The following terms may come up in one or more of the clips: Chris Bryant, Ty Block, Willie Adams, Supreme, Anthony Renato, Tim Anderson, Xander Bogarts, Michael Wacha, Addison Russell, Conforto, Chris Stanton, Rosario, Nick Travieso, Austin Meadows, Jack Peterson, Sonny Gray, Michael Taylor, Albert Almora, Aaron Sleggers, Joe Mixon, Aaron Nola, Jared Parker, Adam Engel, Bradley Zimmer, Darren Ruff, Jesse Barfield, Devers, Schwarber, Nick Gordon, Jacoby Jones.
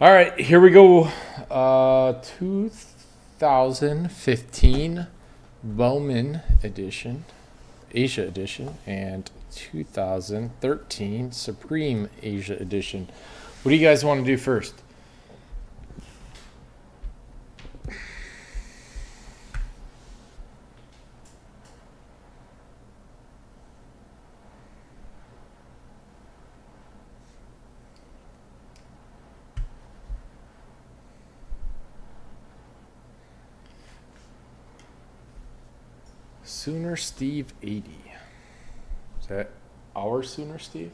All right, here we go. 2015 Bowman edition, Asia edition, and 2013 Supreme Asia edition. What do you guys want to do first? Sooner Steve 80. Is that our Sooner Steve?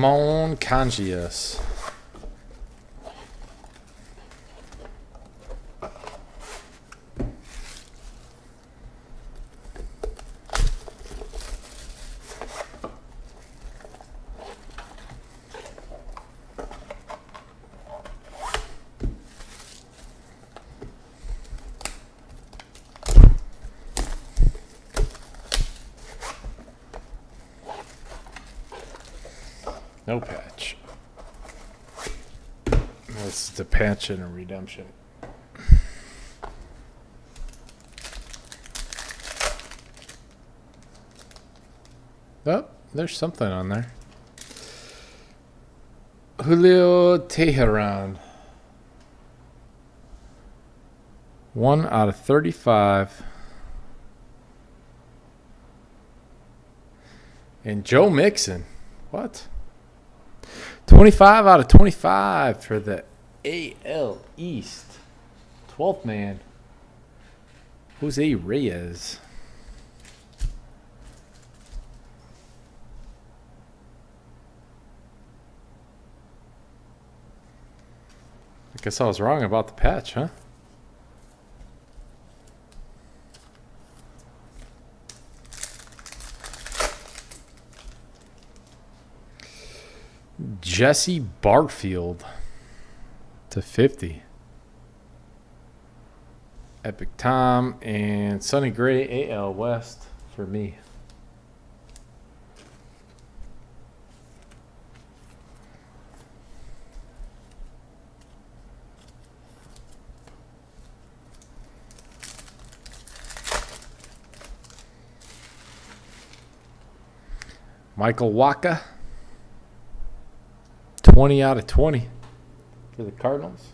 Come on, kanji us. No patch. This is the patch and a redemption. Oh, there's something on there. Julio Teheran. 1/35. And Joe Mixon. What? 25/25 for the AL East. 12th man, Jose Reyes. I guess I was wrong about the patch, huh? Jesse Barfield /50. Epic Tom and Sonny Gray, AL West for me. Michael Wacha. 20/20 for the Cardinals.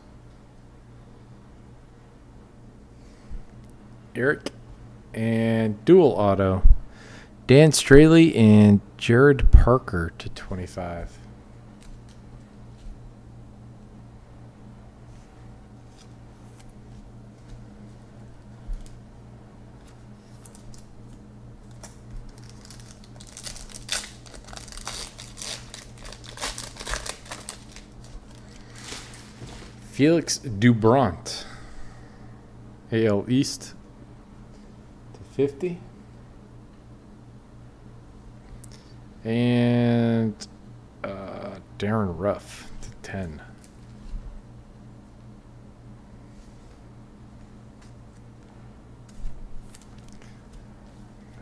Eric and dual auto. Dan Straley and Jared Parker /25. Felix Dubront, AL East /50, and Darren Ruff /10.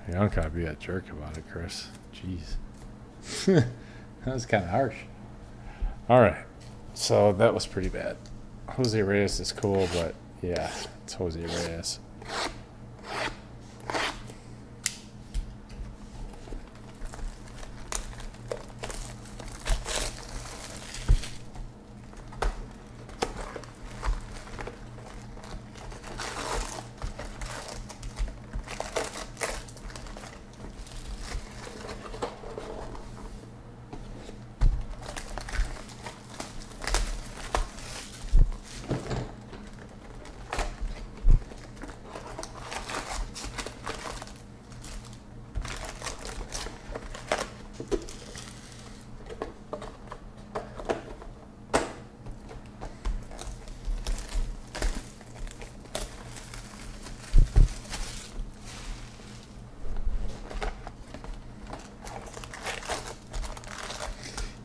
You don't gotta be that jerk about it, Chris. Jeez, that was kind of harsh. All right, so that was pretty bad. Jose Reyes is cool, but yeah, it's Jose Reyes.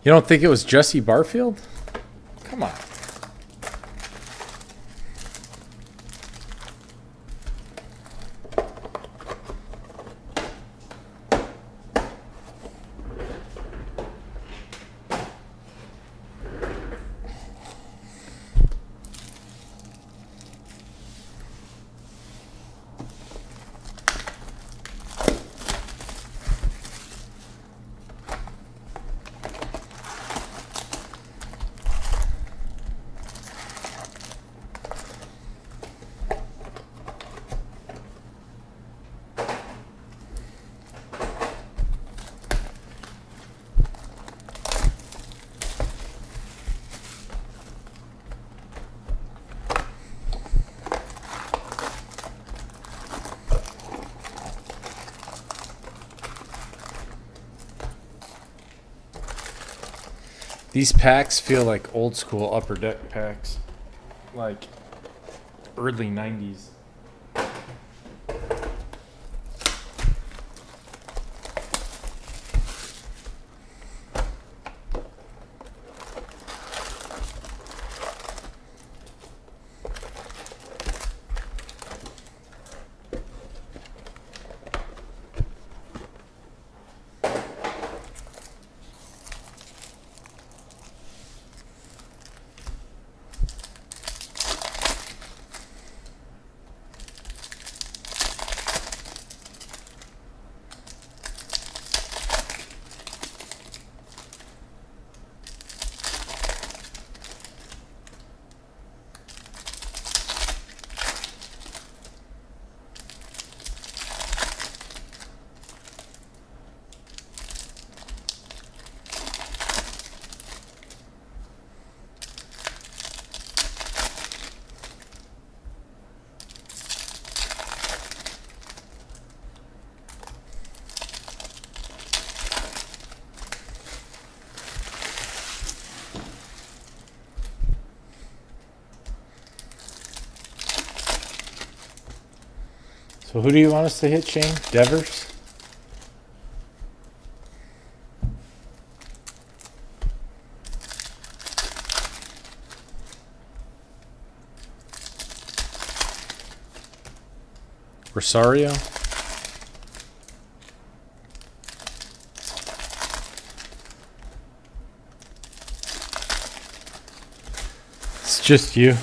You don't think it was Jesse Barfield? Come on. These packs feel like old school Upper Deck packs, like early 90s. So who do you want us to hit, Shane? Devers? Rosario? It's just you.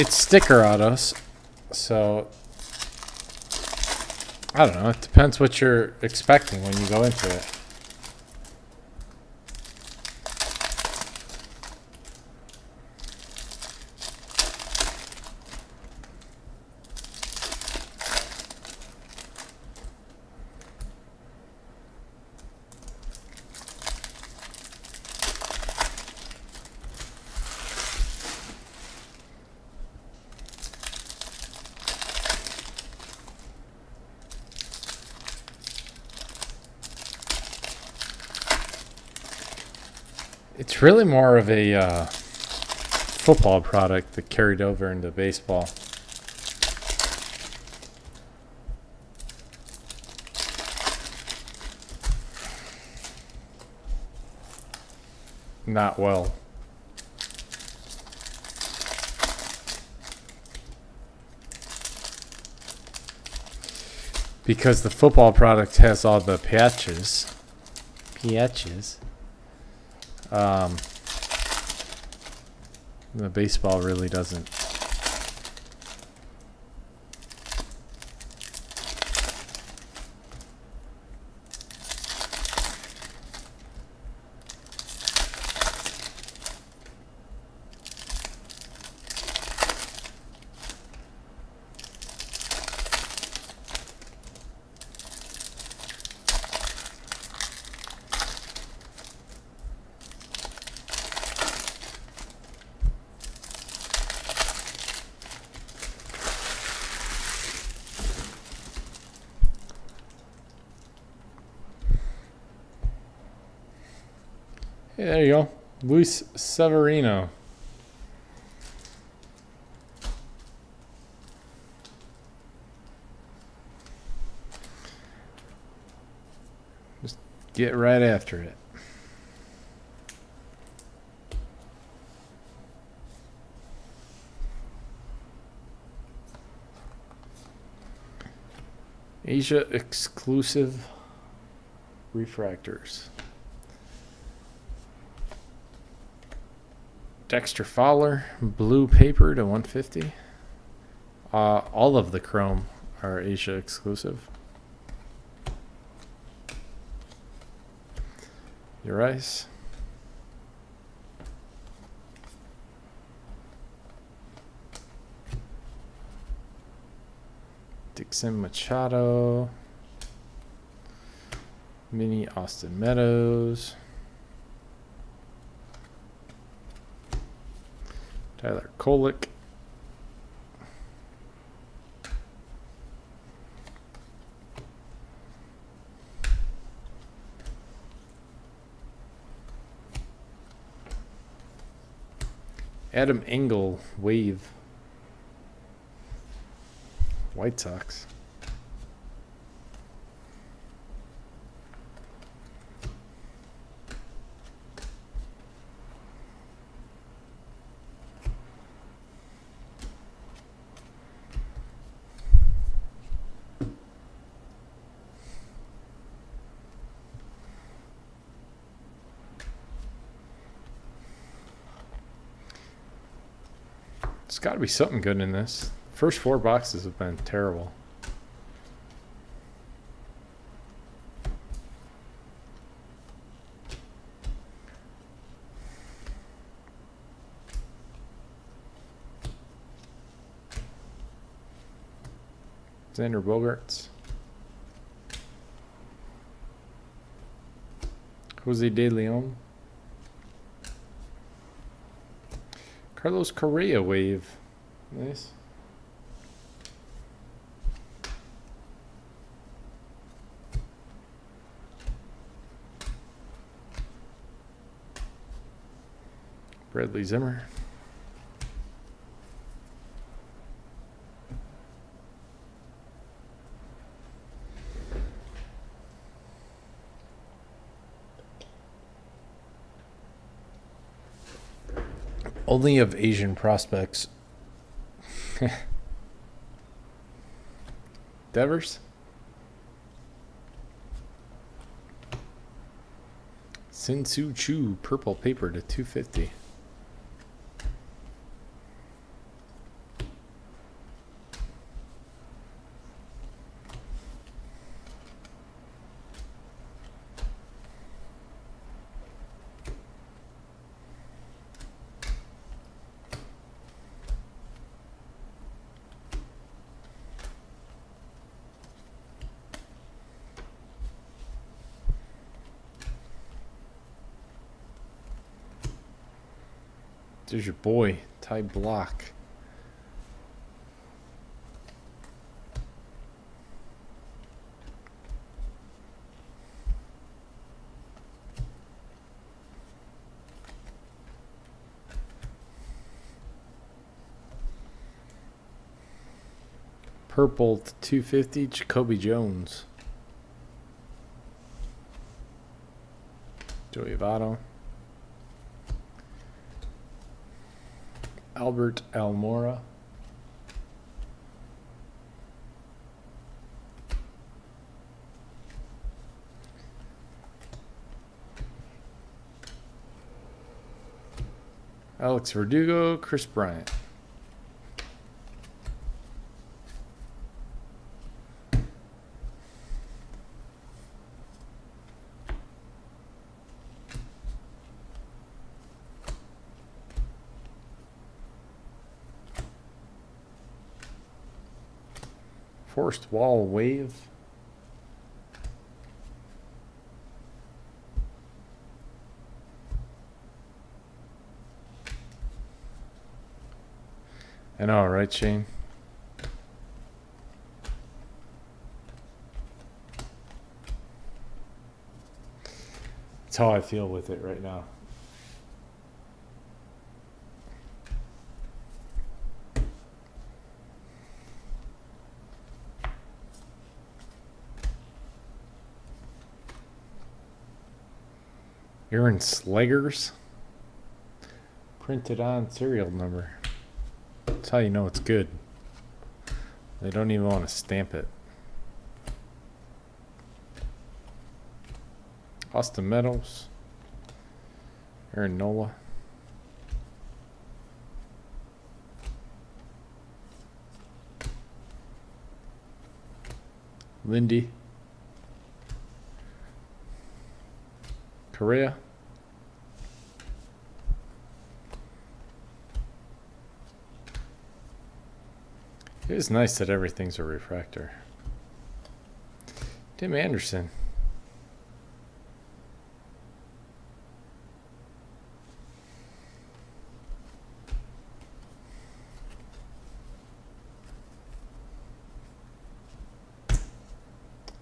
It's sticker autos, so I don't know. It depends what you're expecting when you go into it. It's really more of a football product that carried over into baseball. Not well. Because the football product has all the patches. Patches. The baseball really doesn't. Hey, there you go. Luis Severino. Just get right after it. Asia exclusive refractors. Dexter Fowler, blue paper /150. All of the chrome are Asia exclusive. Urias. Dixon Machado. Mini Austin Meadows. Tyler Kolick. Adam Engel, wave. White Sox. There's got to be something good in this. First four boxes have been terrible. Xander Bogarts. Jose De Leon. Carlos Correa wave. Nice. Bradley Zimmer. Only of Asian prospects. Devers. Sin-Soo Choo, purple paper /250. There's your boy, Ty Block. Purple /250, Jacoby Jones. Joey Votto. Albert Almora. Alex Verdugo, Chris Bryant. First wall wave. I know, right, Shane? That's how I feel with it right now. Aaron Sleggers. Printed on serial number. That's how you know it's good. They don't even want to stamp it. Austin Meadows. Aaron Nola. Lindy. Correa. It is nice that everything's a refractor. Tim Anderson.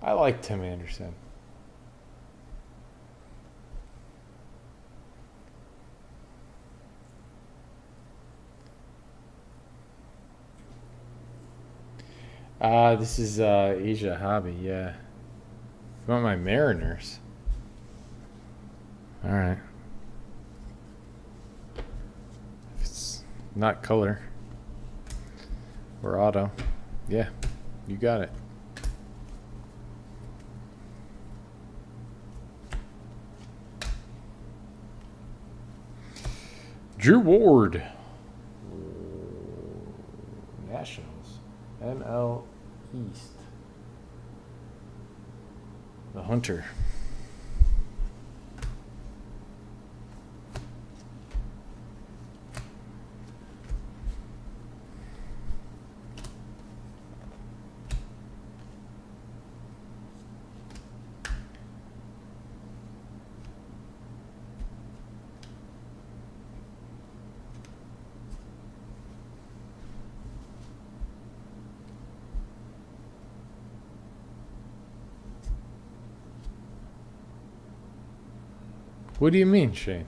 I like Tim Anderson. This is Asia Hobby, yeah. You want my Mariners? Alright. If it's not color or auto, yeah, you got it. Drew Ward. Nationals. ML East. The Hunter. What do you mean, Shane?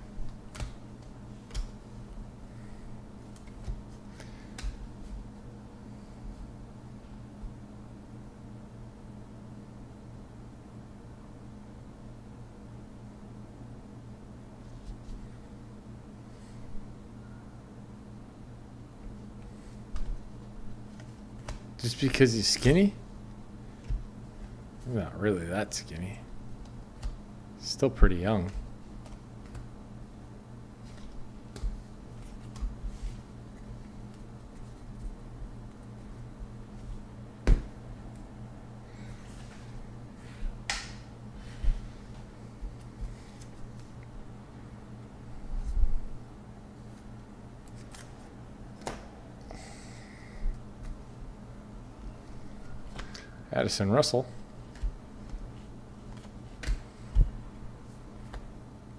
Just because he's skinny? I'm not really that skinny. Still pretty young. Addison Russell,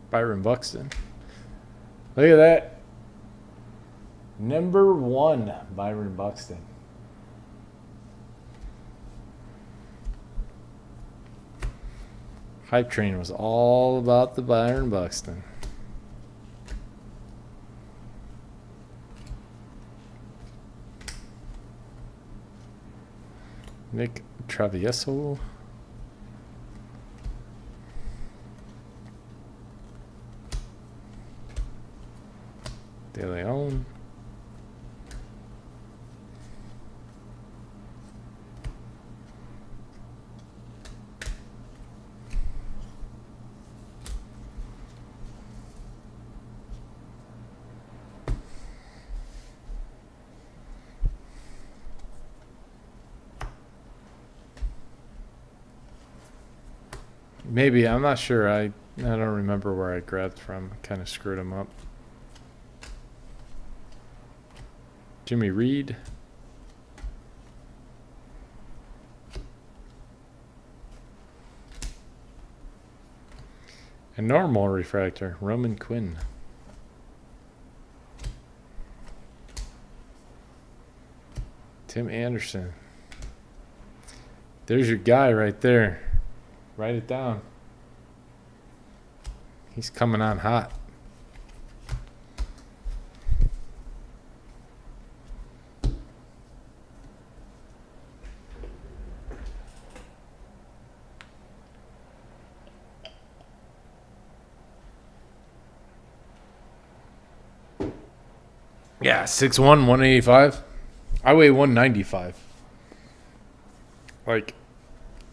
Byron Buxton. Look at that. Number one, Byron Buxton. Hype Train was all about the Byron Buxton. Nick Travieso. De Leon. Maybe, I'm not sure. I don't remember where I grabbed from. Kind of screwed him up. Jimmy Reed. A normal refractor, Roman Quinn. Tim Anderson. There's your guy right there. Write it down. He's coming on hot. Yeah, 6'1", 185. I weigh 195. Like,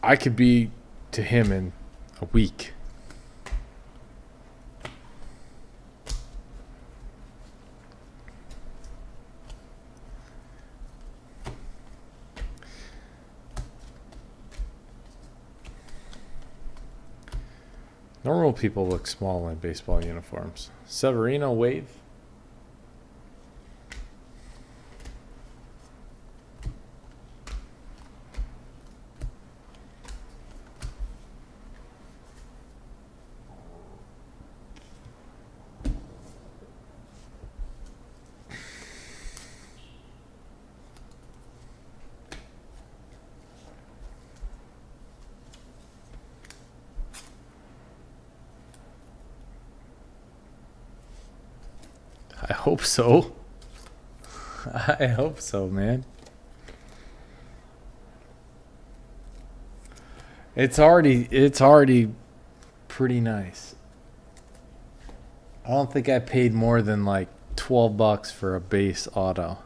I could be to him in a week. Normal people look small in baseball uniforms. Severino, wave. Hope so. I hope so, man. It's already pretty nice. I don't think I paid more than like $12 for a base auto.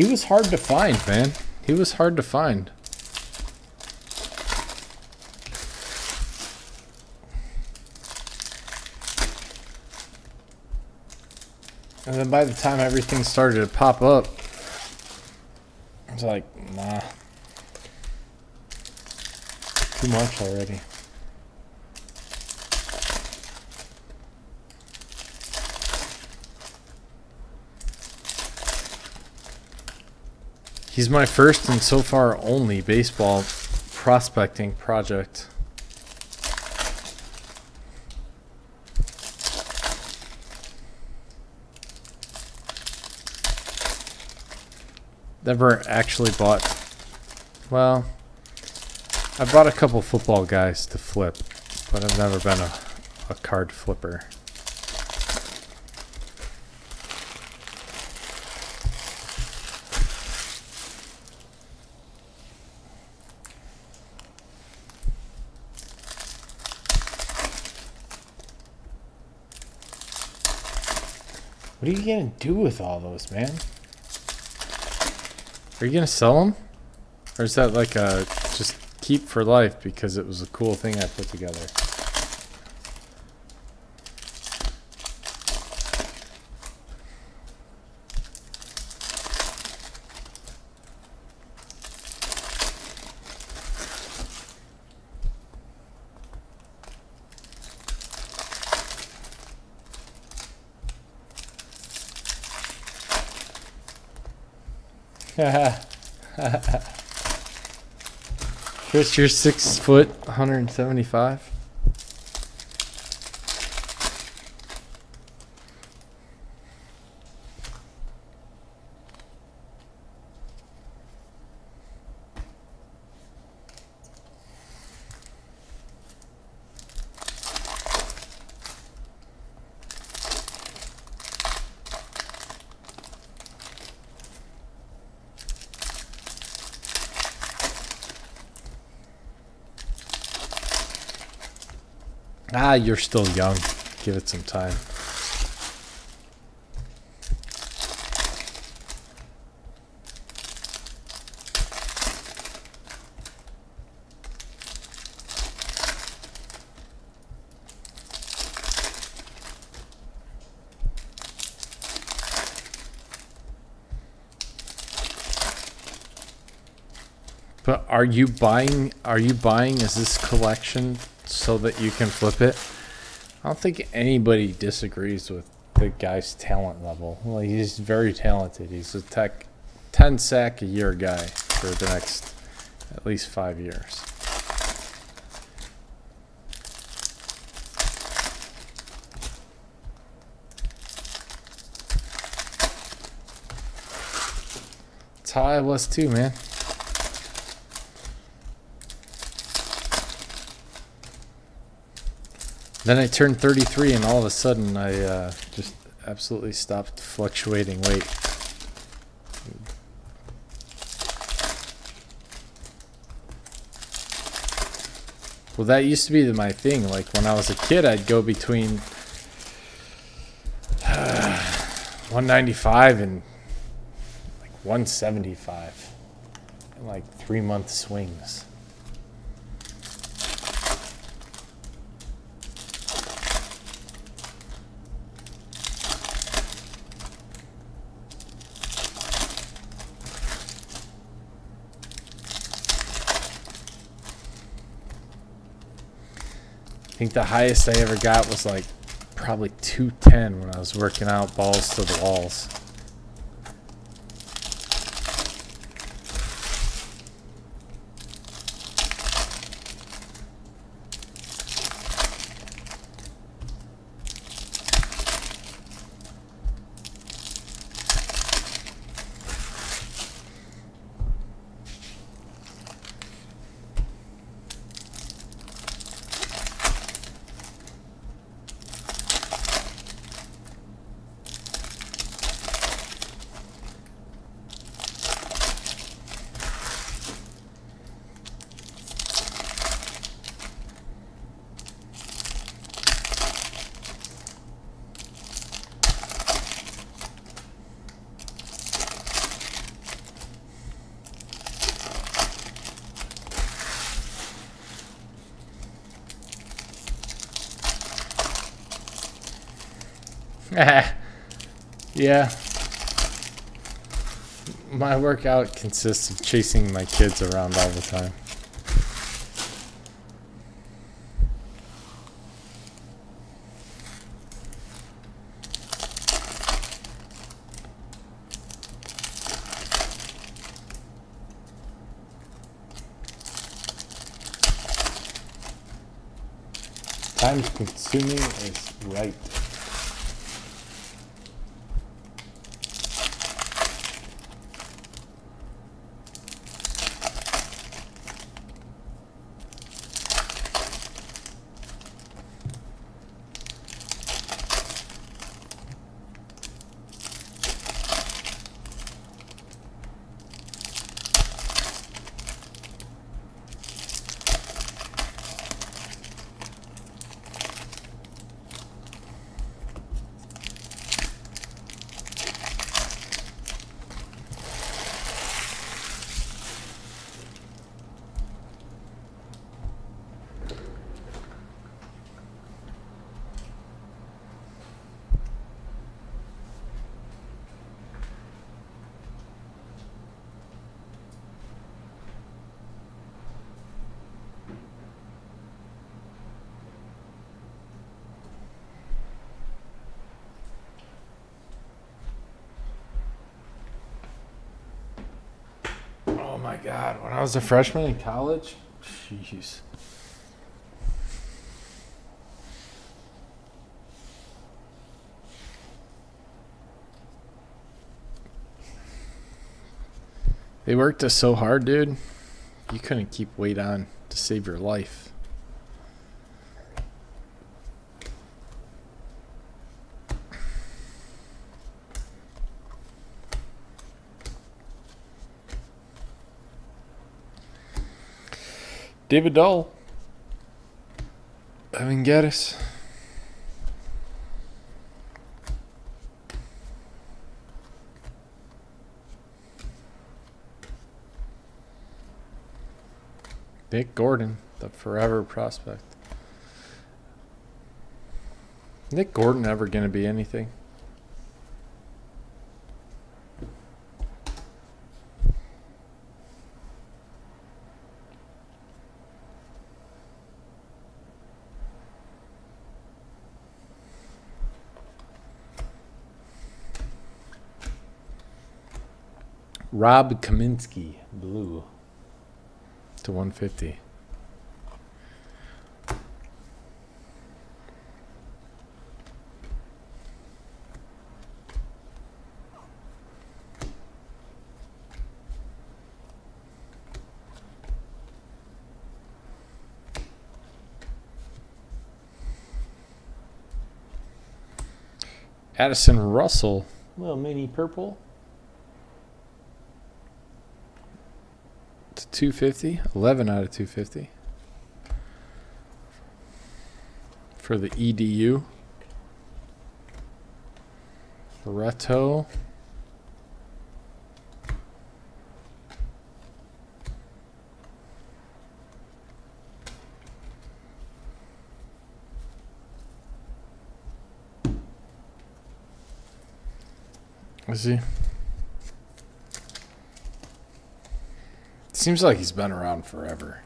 He was hard to find, man. He was hard to find. And then by the time everything started to pop up, I was like, nah. Too much already. He's my first and so far only baseball prospecting project. Never actually bought, well, I bought a couple football guys to flip, but I've never been a card flipper. What are you going to do with all those, man? Are you going to sell them? Or is that like a just keep for life because it was a cool thing I put together? Chris, you're 6 foot, 175. Ah, you're still young. Give it some time. But are you buying? Is this collection so that you can flip it? I don't think anybody disagrees with the guy's talent level. Well, he's very talented. He's a 10 sack a year guy for the next at least 5 years. That's how I was too, man. Then I turned 33, and all of a sudden I just absolutely stopped fluctuating weight. Well, that used to be my thing. Like, when I was a kid, I'd go between 195 and, like, 175 in, like, 3-month swings. I think the highest I ever got was like probably 210 when I was working out balls to the walls. Yeah, my workout consists of chasing my kids around all the time. Time consuming is right. God, when I was a freshman in college, jeez. They worked us so hard, dude. You couldn't keep weight on to save your life. David Dahl, Evan Gaddis. Nick Gordon, the forever prospect. Nick Gordon ever going to be anything? Rob Kaminsky, blue, to 150. Addison Russell, little mini purple, to 250, 11 out of 250 for the EDU. Barreto, let's see. Seems like he's been around forever.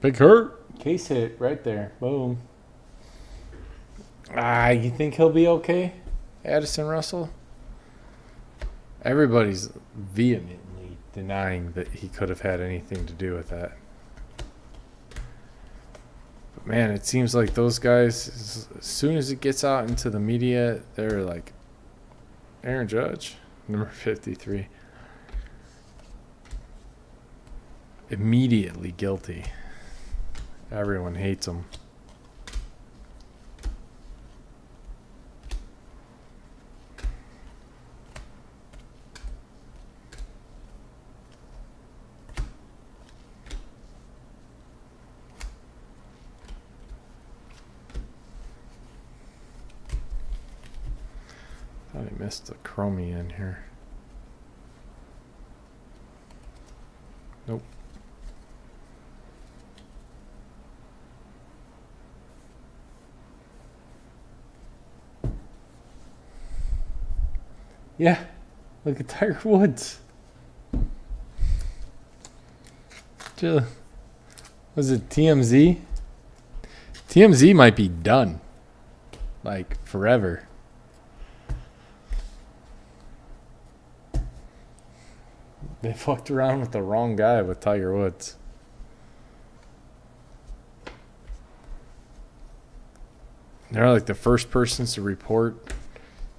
Big hurt. Case hit right there. Boom. Ah, you think he'll be okay? Addison Russell? Everybody's vehemently denying that he could have had anything to do with that. Man, it seems like those guys, as soon as it gets out into the media, they're like, Aaron Judge, number 53. Immediately guilty. Everyone hates him. Missed the chromie in here. Nope. Yeah, look at Tiger Woods. Was it TMZ? TMZ might be done, like forever. They fucked around with the wrong guy with Tiger Woods. They're like the first persons to report.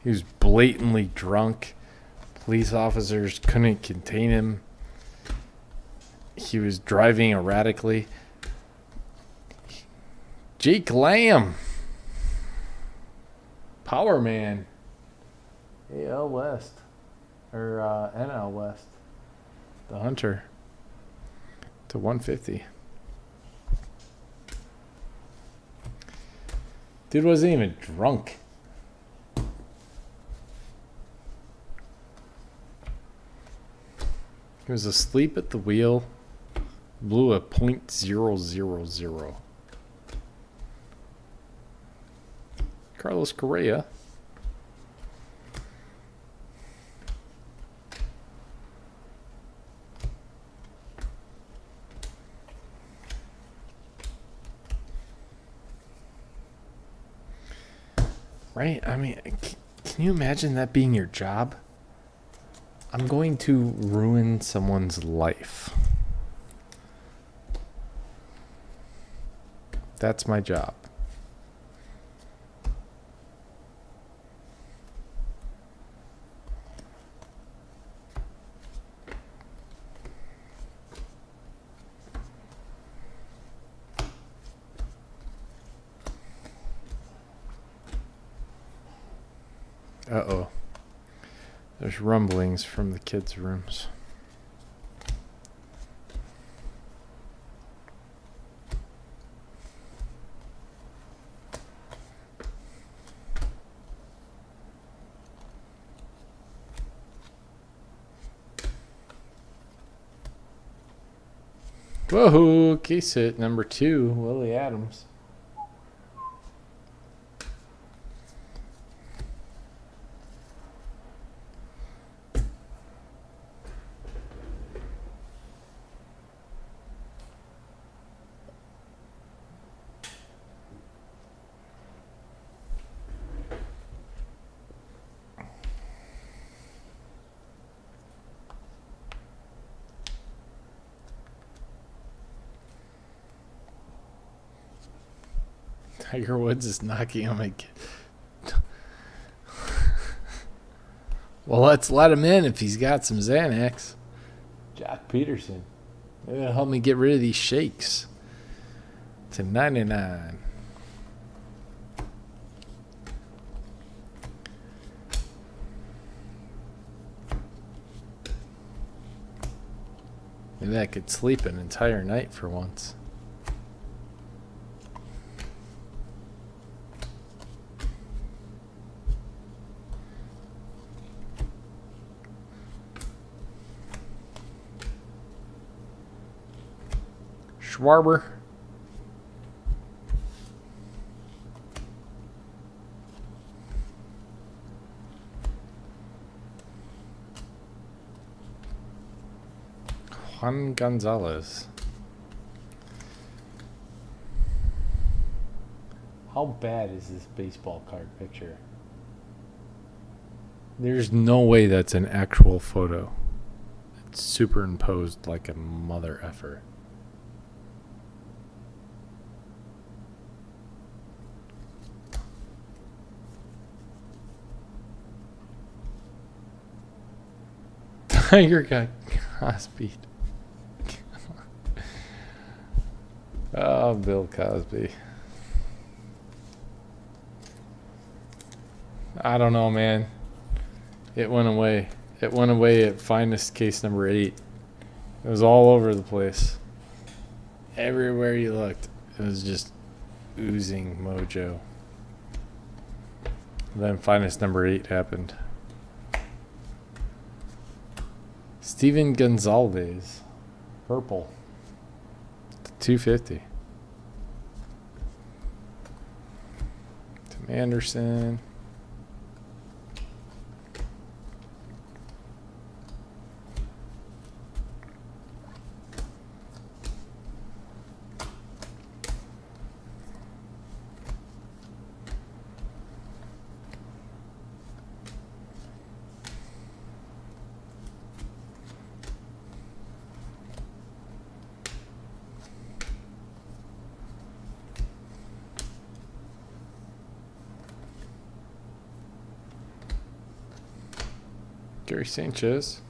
He was blatantly drunk. Police officers couldn't contain him. He was driving erratically. Jake Lamb. Power Man. AL West. Or NL West. The Hunter to 150. Dude wasn't even drunk. He was asleep at the wheel. Blew a .000. Carlos Correa. Right? I mean, can you imagine that being your job? I'm going to ruin someone's life. That's my job. Uh-oh. There's rumblings from the kids' rooms. Whoa, case hit number 2, Willie Adams. Tiger Woods is knocking him again. Well, let's let him in if he's got some Xanax. Jack Peterson. It'll help me get rid of these shakes. To 99. Maybe I could sleep an entire night for once. Schwarber. Juan Gonzalez. How bad is this baseball card picture? There's no way that's an actual photo. It's superimposed like a mother effer. Tiger got Cosby. Oh, Bill Cosby. I don't know, man. It went away. It went away at finest case number 8. It was all over the place. Everywhere you looked, it was just oozing mojo. Then finest number 8 happened. Steven Gonzalez, purple, 250. Tim Anderson. Gary Sanchez.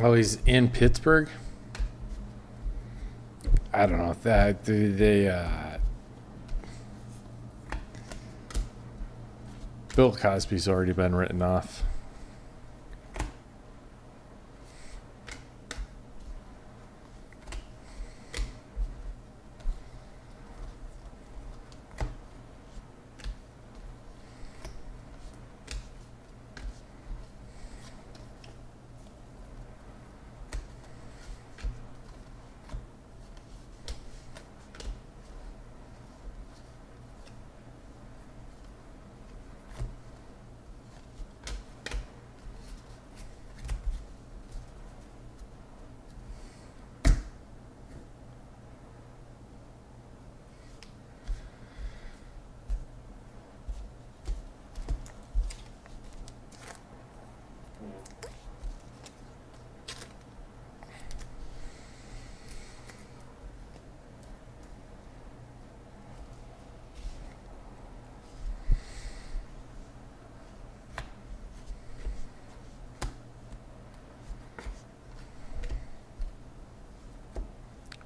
Oh, he's in Pittsburgh? I don't know if that, Bill Cosby's already been written off.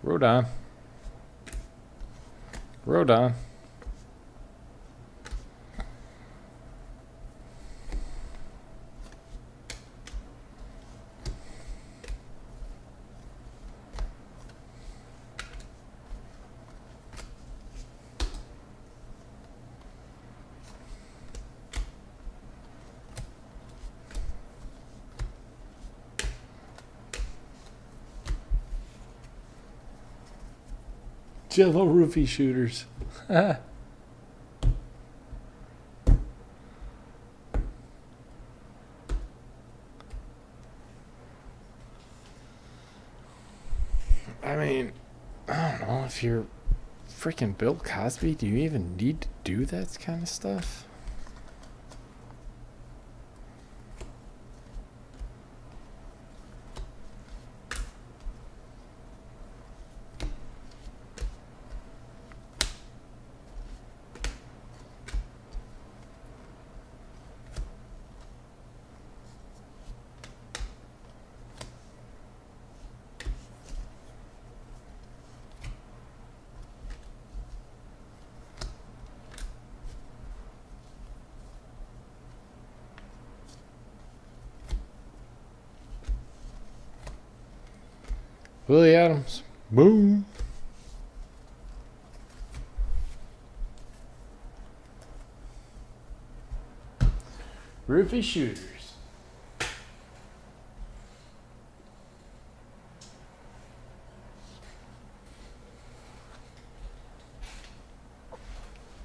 Rodon. Rodon. Jello roofie shooters. I mean, I don't know if you're freaking Bill Cosby, do you even need to do that kind of stuff? Willie Adams. Boom. Roofie shooters.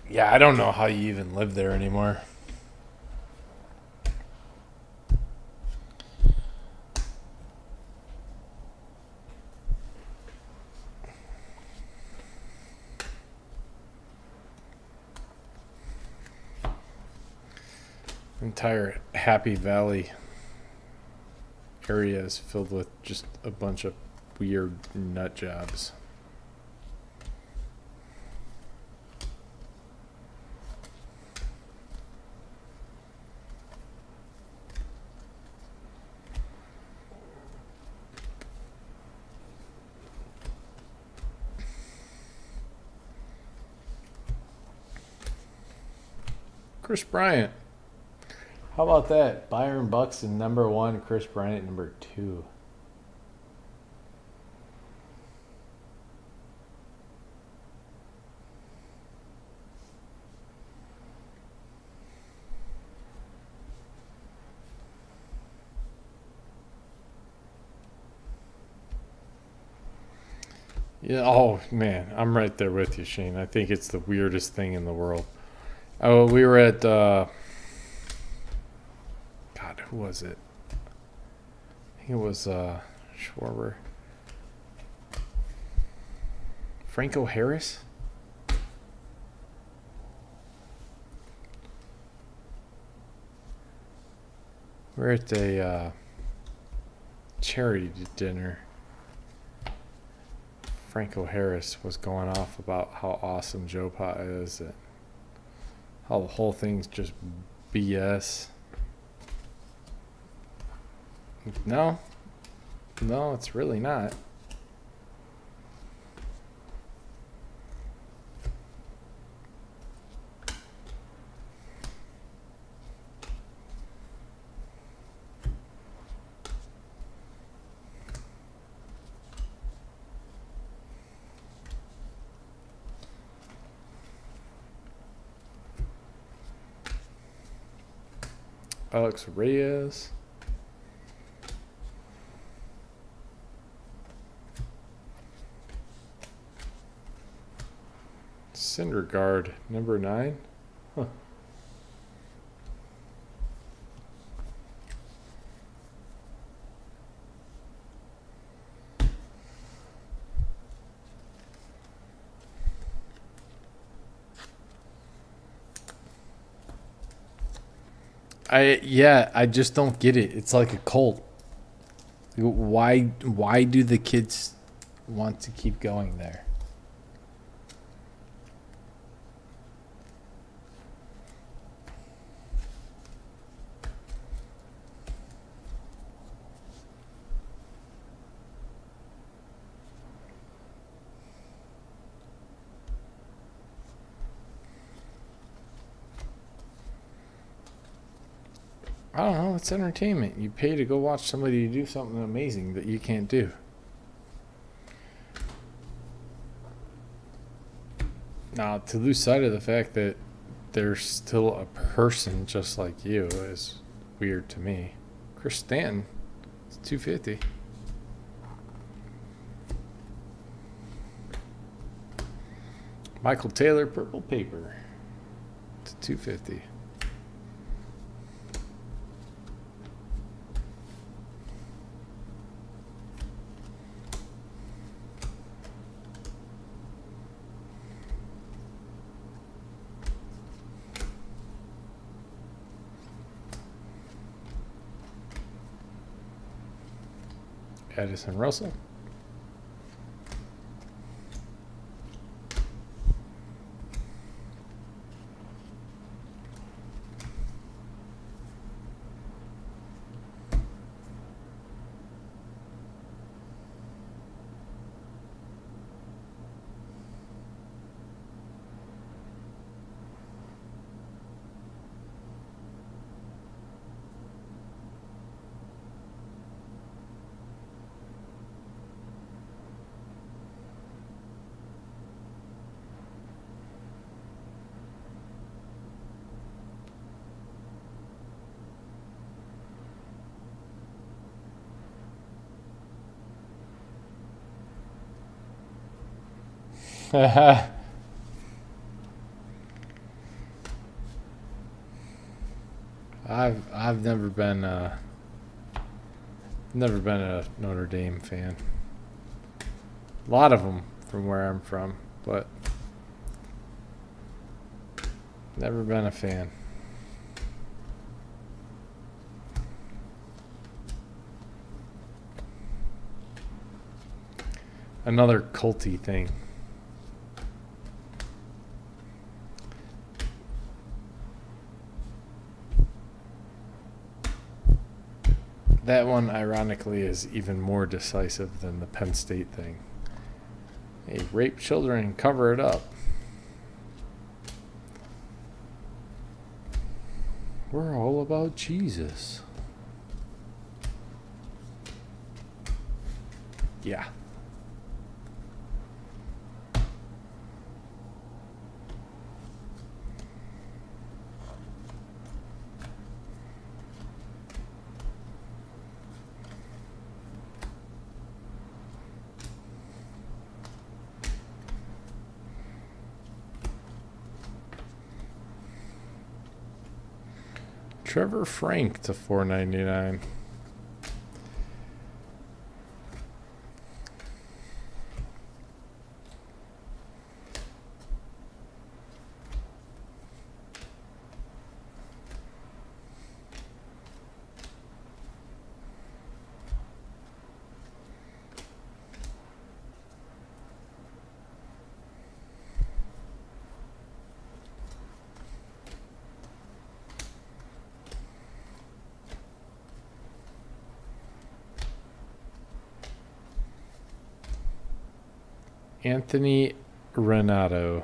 Yeah, I don't know how you even live there anymore. Entire Happy Valley area is filled with just a bunch of weird nut jobs. Chris Bryant. How about that? Byron Buxton number 1, Chris Bryant number 2. Yeah, oh man, I'm right there with you, Shane. I think it's the weirdest thing in the world. Oh, we were at who was it? I think it was Schwarber. Franco Harris? We're at a charity dinner. Franco Harris was going off about how awesome Joe Pot is and how the whole thing's just BS. No, no, it's really not. Alex Reyes. Syndergaard, number 9. Huh. I just don't get it. It's like a cult. Why do the kids want to keep going there? I don't know, it's entertainment. You pay to go watch somebody do something amazing that you can't do. Now, to lose sight of the fact that there's still a person just like you is weird to me. Chris Stanton, it's 250. Michael Taylor, purple paper, it's 250. Addison Russell. I've never been a Notre Dame fan. A lot of them from where I'm from, but never been a fan. Another culty thing. That one, ironically, is even more decisive than the Penn State thing. Hey, rape children and cover it up. We're all about Jesus. Yeah. Trevor Frank to 499. Anthony Renato.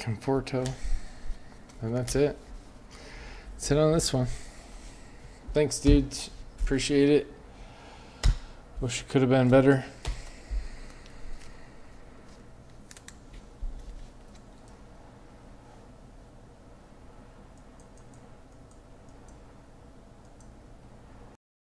Conforto, and that's it. That's it on this one. Thanks, dudes. Appreciate it. Wish it could have been better.